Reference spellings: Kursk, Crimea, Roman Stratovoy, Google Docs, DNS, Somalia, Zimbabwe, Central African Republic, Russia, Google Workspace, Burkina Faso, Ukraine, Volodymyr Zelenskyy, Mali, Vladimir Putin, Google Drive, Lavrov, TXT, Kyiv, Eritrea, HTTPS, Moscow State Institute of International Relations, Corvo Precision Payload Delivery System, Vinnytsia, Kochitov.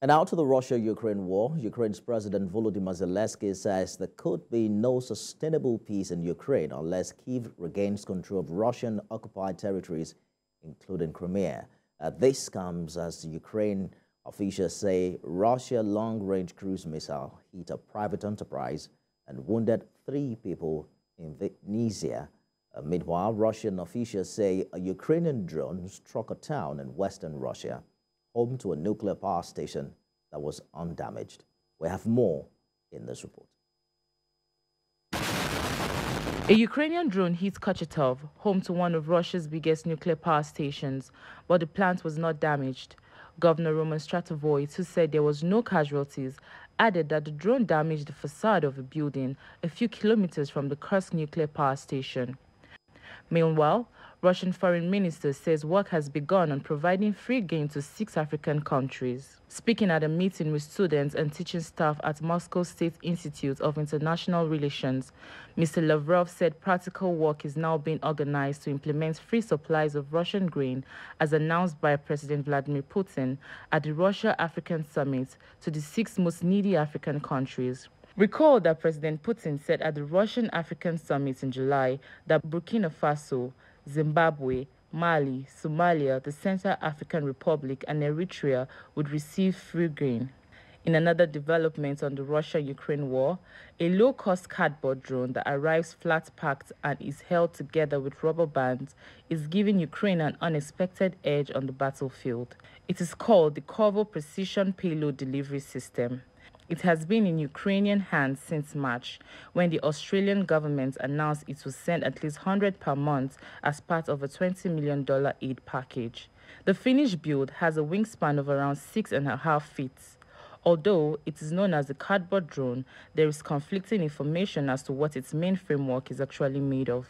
And out to the Russia-Ukraine war, Ukraine's President Volodymyr Zelenskyy says there could be no sustainable peace in Ukraine unless Kyiv regains control of Russian-occupied territories, including Crimea. This comes as Ukraine officials say Russia long-range cruise missile hit a private enterprise and wounded 3 people in Vinnytsia. Meanwhile, Russian officials say a Ukrainian drone struck a town in western Russia, home to a nuclear power station that was undamaged. We have more in this report. A Ukrainian drone hit Kochitov, home to one of Russia's biggest nuclear power stations, but the plant was not damaged. Governor Roman Stratovoy, who said there was no casualties, added that the drone damaged the facade of a building a few kilometers from the Kursk nuclear power station. Meanwhile, Russian Foreign Minister says work has begun on providing free game to 6 African countries. Speaking at a meeting with students and teaching staff at Moscow State Institute of International Relations, Mr. Lavrov said practical work is now being organized to implement free supplies of Russian grain, as announced by President Vladimir Putin at the Russia-African Summit, to the 6 most needy African countries. Recall that President Putin said at the Russian-African Summit in July that Burkina Faso, Zimbabwe, Mali, Somalia, the Central African Republic, and Eritrea would receive free grain. In another development on the Russia-Ukraine war, a low-cost cardboard drone that arrives flat-packed and is held together with rubber bands is giving Ukraine an unexpected edge on the battlefield. It is called the Corvo Precision Payload Delivery System. It has been in Ukrainian hands since March, when the Australian government announced it will send at least 100 per month as part of a $20 million aid package. The Finnish build has a wingspan of around 6.5 feet. Although it is known as the cardboard drone, there is conflicting information as to what its main framework is actually made of.